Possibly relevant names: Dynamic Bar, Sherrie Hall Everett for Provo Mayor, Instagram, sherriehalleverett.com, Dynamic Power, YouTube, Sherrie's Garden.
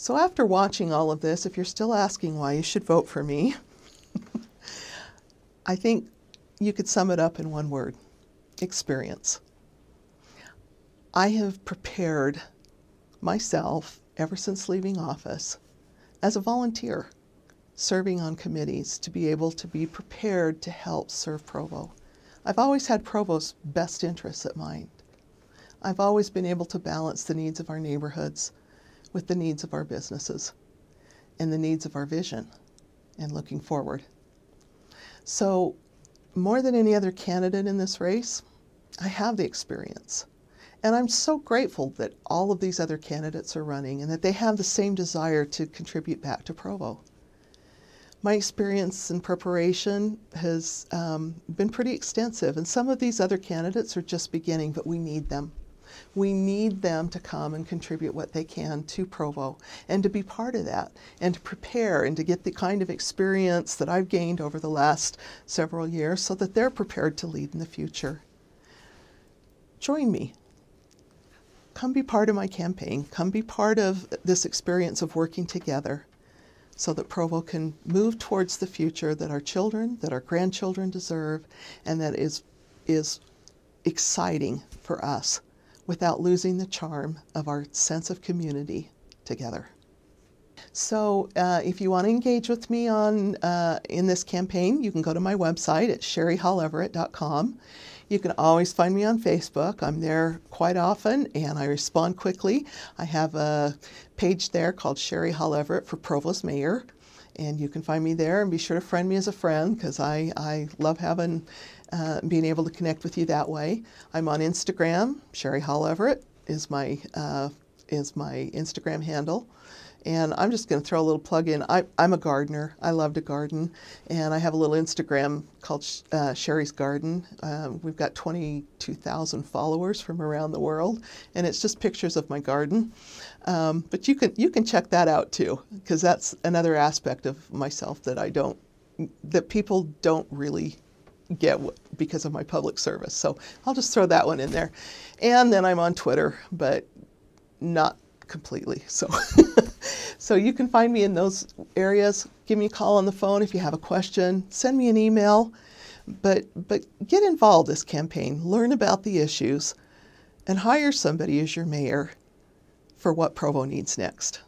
So after watching all of this, if you're still asking why you should vote for me, I think you could sum it up in one word: experience. I have prepared myself ever since leaving office as a volunteer, serving on committees, to be able to be prepared to help serve Provo. I've always had Provo's best interests at mind. I've always been able to balance the needs of our neighborhoods with the needs of our businesses and the needs of our vision and looking forward. So more than any other candidate in this race, I have the experience. And I'm so grateful that all of these other candidates are running and that they have the same desire to contribute back to Provo. My experience in preparation has been pretty extensive, and some of these other candidates are just beginning, but we need them. We need them to come and contribute what they can to Provo and to be part of that and to prepare and to get the kind of experience that I've gained over the last several years so that they're prepared to lead in the future. Join me. Come be part of my campaign. Come be part of this experience of working together so that Provo can move towards the future that our children, that our grandchildren deserve, and that is exciting for us without losing the charm of our sense of community together. So if you want to engage with me in this campaign, you can go to my website at sherriehalleverett.com. You can always find me on Facebook. I'm there quite often and I respond quickly. I have a page there called Sherrie Hall Everett for Provo Mayor, and you can find me there, and be sure to friend me as a friend because I love having being able to connect with you that way. I'm on Instagram. Sherrie Hall Everett is my Instagram handle. And I'm just going to throw a little plug in. I'm a gardener. I love to garden. And I have a little Instagram called Sherrie's Garden. We've got 22,000 followers from around the world. And it's just pictures of my garden. But you can check that out too, because that's another aspect of myself that people don't really get because of my public service. So I'll just throw that one in there. And then I'm on Twitter, but not completely. So. So you can find me in those areas. Give me a call on the phone if you have a question. Send me an email. But get involved in this campaign. Learn about the issues and hire somebody as your mayor for what Provo needs next.